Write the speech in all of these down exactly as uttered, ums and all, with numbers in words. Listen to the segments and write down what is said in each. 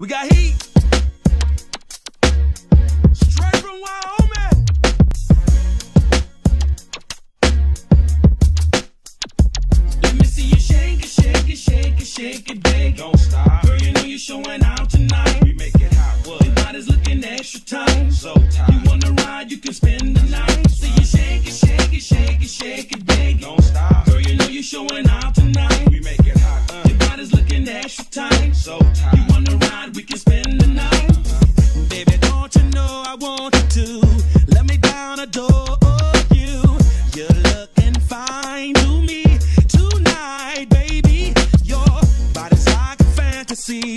We got heat. Straight from Wyoming. Let me see you shake it, shake it, shake it, shake it, bake it. Don't stop. Girl, you know you're showing out tonight. We make it hot. Well, your body's looking extra tight. So tight. You wanna ride, you can spend the night. See you shake it, shake it, shake it, shake it, bake it. Don't stop. Girl, you know you're showing out tonight. We make it hot. Uh. Your body's looking extra tight. So tight. You wanna ride, we can spend the night. Uh-huh. Baby, don't you know I want you to let me down, adore you. You're looking fine to me tonight, baby. Your body's like a fantasy.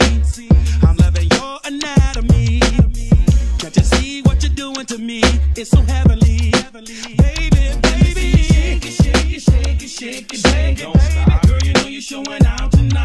I'm loving your anatomy. Can't you see what you're doing to me? It's so heavenly, baby, baby. Shake it, shake it, shake it, shake it, shake it, baby. Girl, you know you're showing out tonight.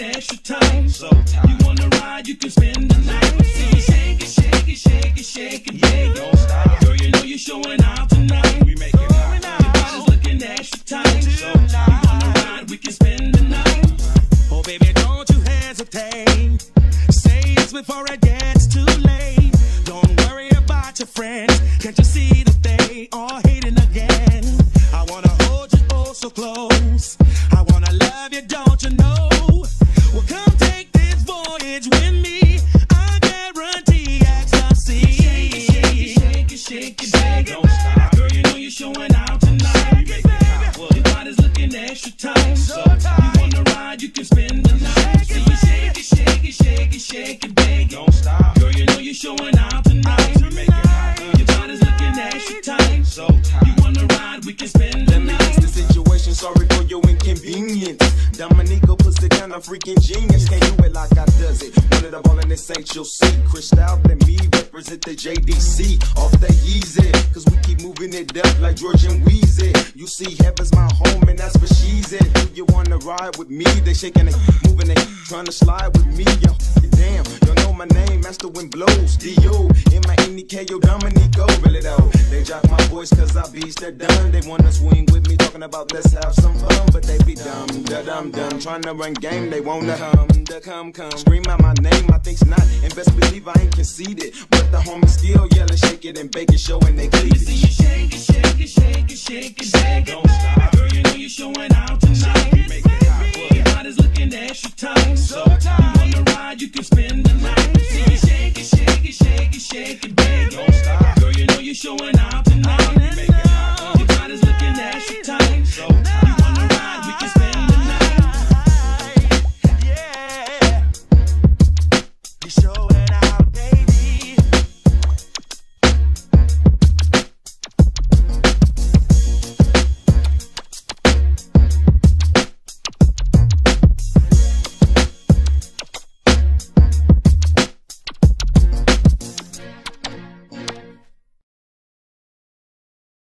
Extra time, so tight. You wanna ride, you can spend the night. See you shake it, shake it, shake it, shake it, yeah, don't stop. Girl, you know you're showing out tonight. We make it hot. Your body's looking extra tight, so tight. You wanna ride, we can spend the night. Oh baby, don't you hesitate. Say yes before it gets too late. Don't worry about your friends. Can't you see that they are hating again? I wanna hold you oh so close. I wanna love you, don't you know? Well, come take this voyage with me. I guarantee ecstasy. Shake it, shake it, shake it, shake it, shake it, don't stop. Girl, you know you're showing out tonight. Shake it, baby. Your body's looking extra tight. So tight. You wanna ride, you can spend the night. Shake it, shake it, shake it, shake it, shake it, baby. Don't stop. Girl, you know you're showing out tonight. You make it hot. Your body's looking extra tight. So tight. You wanna ride, we can spend the night. Let me fix the situation. Sorry for your inconvenience. Dominico puts the kind of freaking genius. Can't do it like I does it. Put it up all in this ain't you'll see. Chris Stout and me represent the J D C off the Yeezy. Cause we keep moving it up like George and Weezy. You see, heaven's my home and that's where she's at. Do you wanna ride with me? They shaking it, moving it, trying to slide with me. Yo, damn, y'all know my name, master wind blows. D O in my N E K O Dominico. Really though, they jock my voice cause I beats that done. They wanna swing with me, talking about let's have some fun. But they be dumb, da dumb. Done trying to run game, they wanna come, to come, come. Scream out my name, I think's not, and best believe I ain't conceited. But the homies still yelling, shake it and bake it, showing they cleavage. Let me see you shake it, shake it, shake it, shake it, shake it. Don't stop, girl, you know you're showing out tonight. Make it hot, your body's looking extra tight. So tight, you wanna ride, you can spend the night.